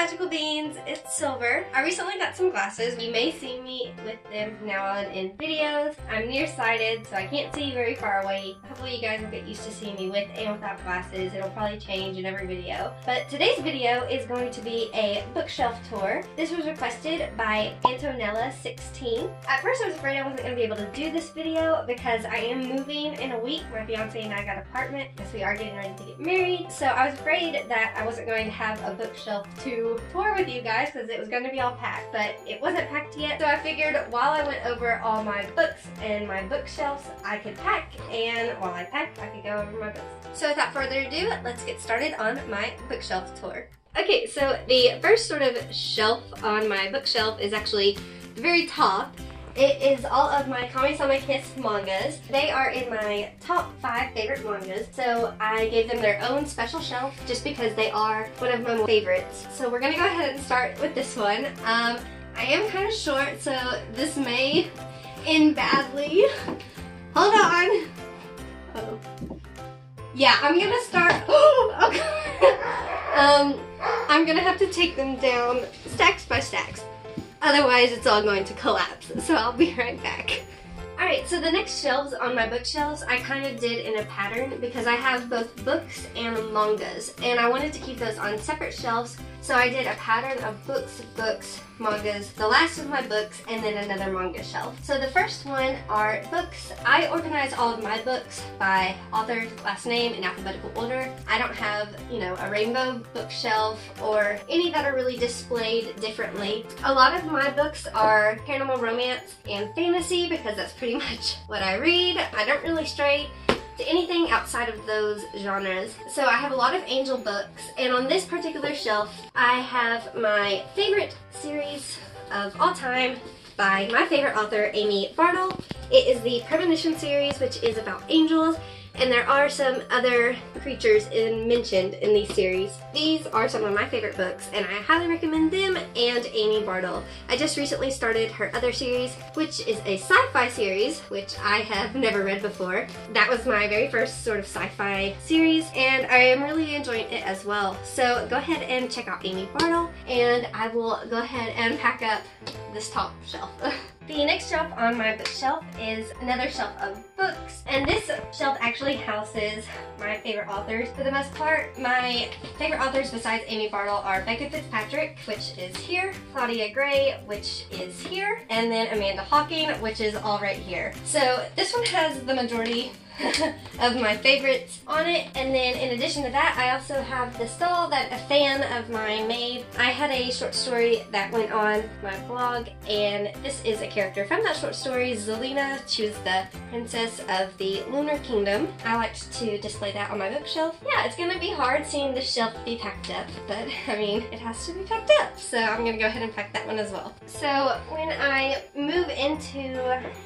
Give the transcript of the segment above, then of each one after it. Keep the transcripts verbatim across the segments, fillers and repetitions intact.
magical beans, it's Silver. I recently got some glasses. You may see me with them from now on in videos. I'm nearsighted, so I can't see very far away. Hopefully you guys will get used to seeing me with and without glasses. It'll probably change in every video. But today's video is going to be a bookshelf tour. This was requested by Antonella sixteen. At first I was afraid I wasn't going to be able to do this video because I am moving in a week. My fiance and I got an apartment because we are getting ready to get married. So I was afraid that I wasn't going to have a bookshelf to tour with you guys because it was going to be all packed, but it wasn't packed yet. So I figured while I went over all my books and my bookshelves, I could pack, and while I packed, I could go over my books. So without further ado, let's get started on my bookshelf tour. Okay, so the first sort of shelf on my bookshelf is actually the very top. It is all of my Kamisama Kiss mangas. They are in my top five favorite mangas, so I gave them their own special shelf just because they are one of my favorites. So we're gonna go ahead and start with this one. Um, I am kind of short, so this may end badly. Hold on! Uh-oh. Yeah, I'm gonna start- oh, okay. um, I'm gonna have to take them down stacks by stacks. Otherwise, it's all going to collapse, so I'll be right back. Alright, so the next shelves on my bookshelves I kind of did in a pattern because I have both books and mangas, and I wanted to keep those on separate shelves, so I did a pattern of books, books, mangas, the last of my books, and then another manga shelf. So the first one are books. I organize all of my books by author, last name, in alphabetical order. I don't have, you know, a rainbow bookshelf or any that are really displayed differently. A lot of my books are paranormal romance and fantasy because that's pretty much what I read. I don't really stray to anything outside of those genres. So I have a lot of angel books, and on this particular shelf I have my favorite series of all time by my favorite author, Amy Bartol. It is the Premonition series, which is about angels, and there are some other creatures in, mentioned in these series. These are some of my favorite books, and I highly recommend them and Amy Bartol. I just recently started her other series, which is a sci-fi series, which I have never read before. That was my very first sort of sci-fi series, and I am really enjoying it as well. So go ahead and check out Amy Bartol, and I will go ahead and pack up this top shelf. The next shelf on my bookshelf is another shelf of books, and this shelf actually houses my favorite authors for the most part. My favorite authors besides Amy Bartol are Becca Fitzpatrick, which is here, Claudia Gray, which is here, and then Amanda Hocking, which is all right here. So this one has the majority of my favorites on it, and then in addition to that I also have the stall that a fan of mine made. I had a short story that went on my blog, and this is a character from that short story, Zelina. She was the princess of the Lunar Kingdom. I liked to display that on my bookshelf. Yeah, it's gonna be hard seeing this shelf be packed up, but I mean, it has to be packed up, so I'm gonna go ahead and pack that one as well. So when I move into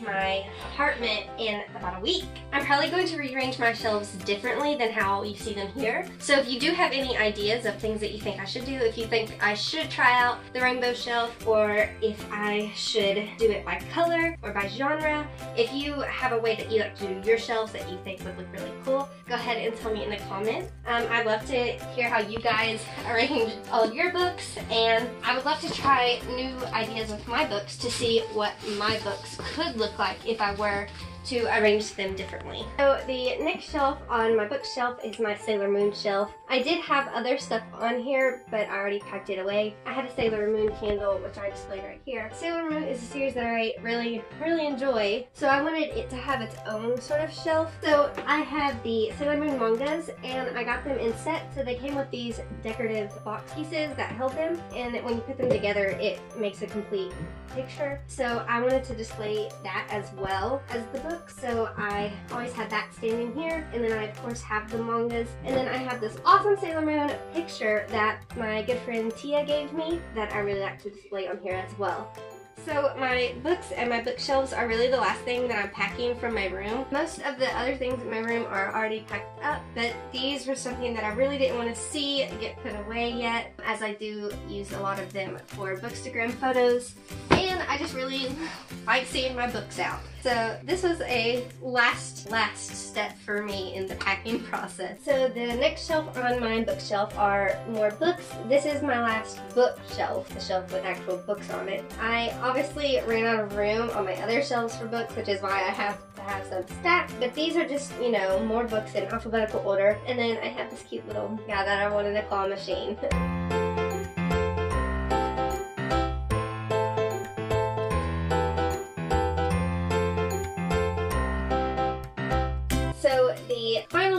my apartment in about a week, I'm probably I'm going to rearrange my shelves differently than how you see them here. So if you do have any ideas of things that you think I should do, if you think I should try out the rainbow shelf, or if I should do it by color or by genre, if you have a way that you like to do your shelves that you think would look really cool, go ahead and tell me in the comments. Um, I'd love to hear how you guys arrange all of your books, and I would love to try new ideas with my books to see what my books could look like if I were to arrange them differently. So the next shelf on my bookshelf is my Sailor Moon shelf. I did have other stuff on here, but I already packed it away. I had a Sailor Moon candle, which I displayed right here. Sailor Moon is a series that I really, really enjoy, so I wanted it to have its own sort of shelf. So I had the Sailor Moon mangas, and I got them in sets, so they came with these decorative box pieces that held them, and when you put them together, it makes a complete picture. So I wanted to display that as well as the book. So I always have that standing here, and then I of course have the mangas, and then I have this awesome Sailor Moon picture that my good friend Tia gave me that I really like to display on here as well. So my books and my bookshelves are really the last thing that I'm packing from my room. Most of the other things in my room are already packed up, but these were something that I really didn't want to see get put away yet, as I do use a lot of them for bookstagram photos, and I just really like seeing my books out. So this was a last, last step for me in the packing process. So the next shelf on my bookshelf are more books. This is my last bookshelf, the shelf with actual books on it. I obviously ran out of room on my other shelves for books, which is why I have to have some stacked. But these are just, you know, more books in alphabetical order. And then I have this cute little guy that I wanted to claw machine.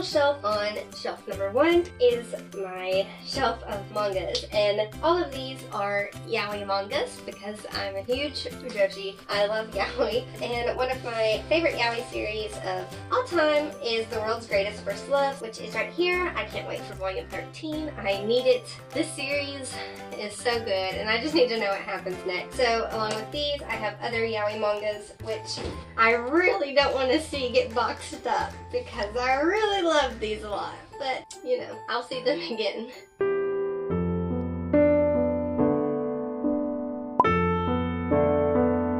Shelf on shelf number one is my shelf of mangas, and all of these are yaoi mangas because I'm a huge Fujoshi. I love yaoi, and one of my favorite yaoi series of all time is The World's Greatest First Love, which is right here. I can't wait for volume thirteen. I need it. This series is so good, and I just need to know what happens next. So along with these, I have other yaoi mangas, which I really don't want to see get boxed up because I really love love these a lot, but you know, I'll see them again.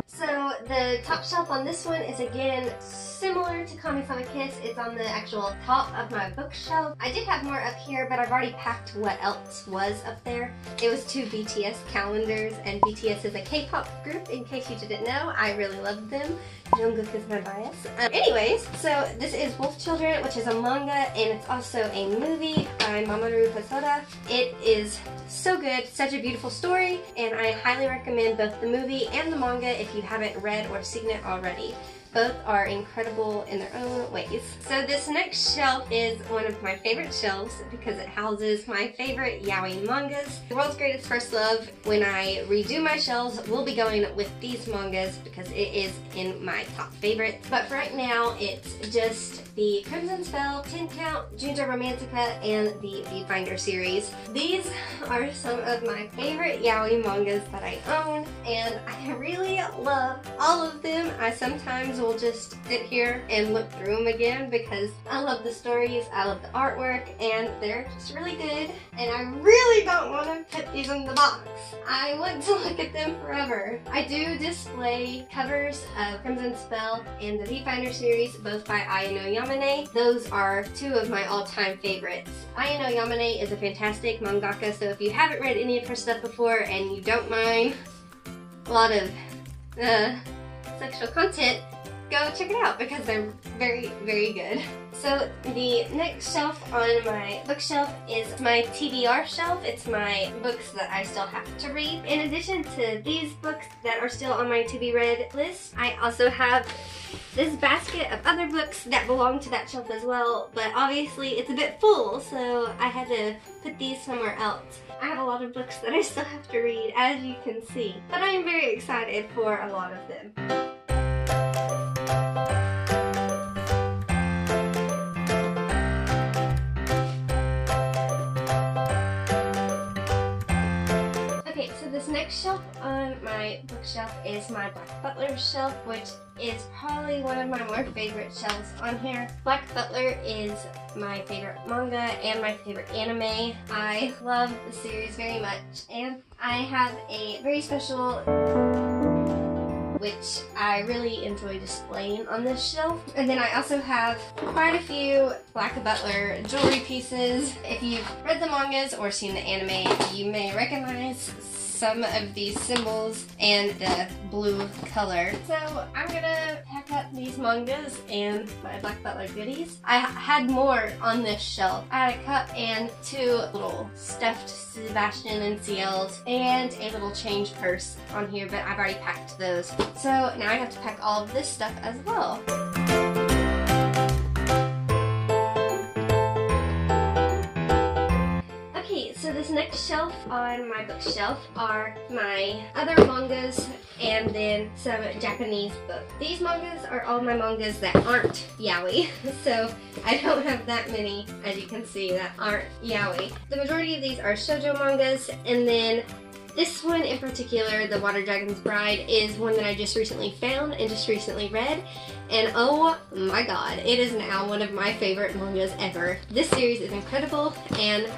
So the top shelf on this one is again similar to Kamisama Kiss. It's on the actual top of my bookshelf. I did have more up here, but I've already packed what else was up there. It was two B T S calendars, and B T S is a K-pop group, in case you didn't know. I really love them. Jungkook is my bias. Um, anyways, so this is Wolf Children, which is a manga, and it's also a movie by Mamoru Hosoda. It is so good, such a beautiful story, and I highly recommend both the movie and the manga if you haven't read or seen it already. Both are incredible in their own ways. So this next shelf is one of my favorite shelves because it houses my favorite yaoi mangas. The World's Greatest First Love, when I redo my shelves, will be going with these mangas because it is in my top favorites. But for right now, it's just The Crimson Spell, Ten Count, Ginger Romantica, and the V-Finder series. These are some of my favorite yaoi mangas that I own, and I really love all of them. I sometimes we'll just sit here and look through them again because I love the stories, I love the artwork, and they're just really good, and I really don't want to put these in the box. I want to look at them forever. I do display covers of Crimson Spell and the V-Finder series, both by Ayano Yamane. Those are two of my all-time favorites. Ayano Yamane is a fantastic mangaka, so if you haven't read any of her stuff before and you don't mind a lot of uh, sexual content, go check it out because they're very, very good. So the next shelf on my bookshelf is my T B R shelf. It's my books that I still have to read. In addition to these books that are still on my to be read list, I also have this basket of other books that belong to that shelf as well, but obviously it's a bit full, so I had to put these somewhere else. I have a lot of books that I still have to read, as you can see, but I am very excited for a lot of them. Next shelf on my bookshelf is my Black Butler shelf, which is probably one of my more favorite shelves on here. Black Butler is my favorite manga and my favorite anime. I love the series very much, and I have a very special which I really enjoy displaying on this shelf. And then I also have quite a few Black Butler jewelry pieces. If you've read the mangas or seen the anime, you may recognize some of these symbols and the blue color. So I'm gonna pack up these mangas and my Black Butler goodies. I had more on this shelf. I had a cup and two little stuffed Sebastian and C Ls and a little change purse on here, but I've already packed those. So now I have to pack all of this stuff as well. So this next shelf on my bookshelf are my other mangas and then some Japanese books. These mangas are all my mangas that aren't yaoi, so I don't have that many, as you can see, that aren't yaoi. The majority of these are shoujo mangas, and then this one in particular, The Water Dragon's Bride, is one that I just recently found and just recently read, and oh my god, it is now one of my favorite mangas ever. This series is incredible, and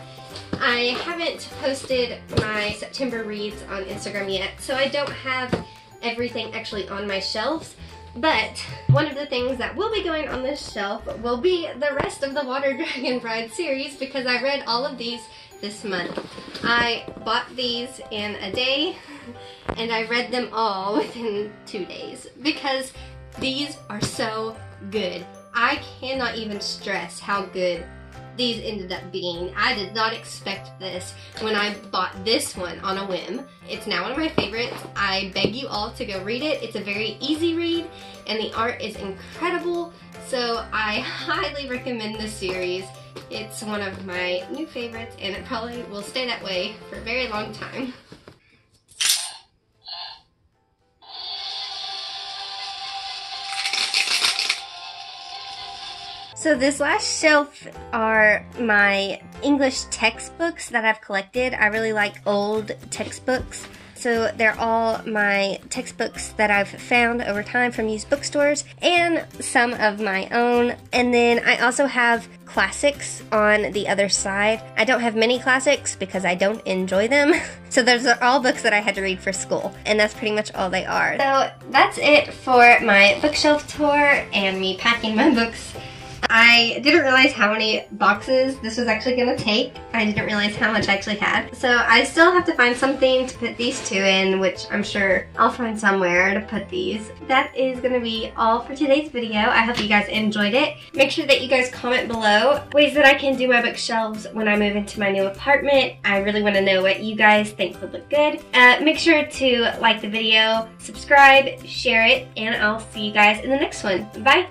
I haven't posted my September reads on Instagram yet, so I don't have everything actually on my shelves, But one of the things that will be going on this shelf will be the rest of the Water Dragon Bride series, because I read all of these this month. I bought these in a day and I read them all within two days because these are so good. I cannot even stress how good these ended up being. I did not expect this when I bought this one on a whim. It's now one of my favorites. I beg you all to go read it. It's a very easy read and the art is incredible, so I highly recommend this series. It's one of my new favorites and it probably will stay that way for a very long time. So this last shelf are my English textbooks that I've collected. I really like old textbooks. So they're all my textbooks that I've found over time from used bookstores and some of my own. And then I also have classics on the other side. I don't have many classics because I don't enjoy them. So those are all books that I had to read for school, and that's pretty much all they are. So that's it for my bookshelf tour and me packing my books. I didn't realize how many boxes this was actually going to take. I didn't realize how much I actually had. So I still have to find something to put these two in, which I'm sure I'll find somewhere to put these. That is going to be all for today's video. I hope you guys enjoyed it. Make sure that you guys comment below ways that I can do my bookshelves when I move into my new apartment. I really want to know what you guys think would look good. Uh, make sure to like the video, subscribe, share it, and I'll see you guys in the next one. Bye!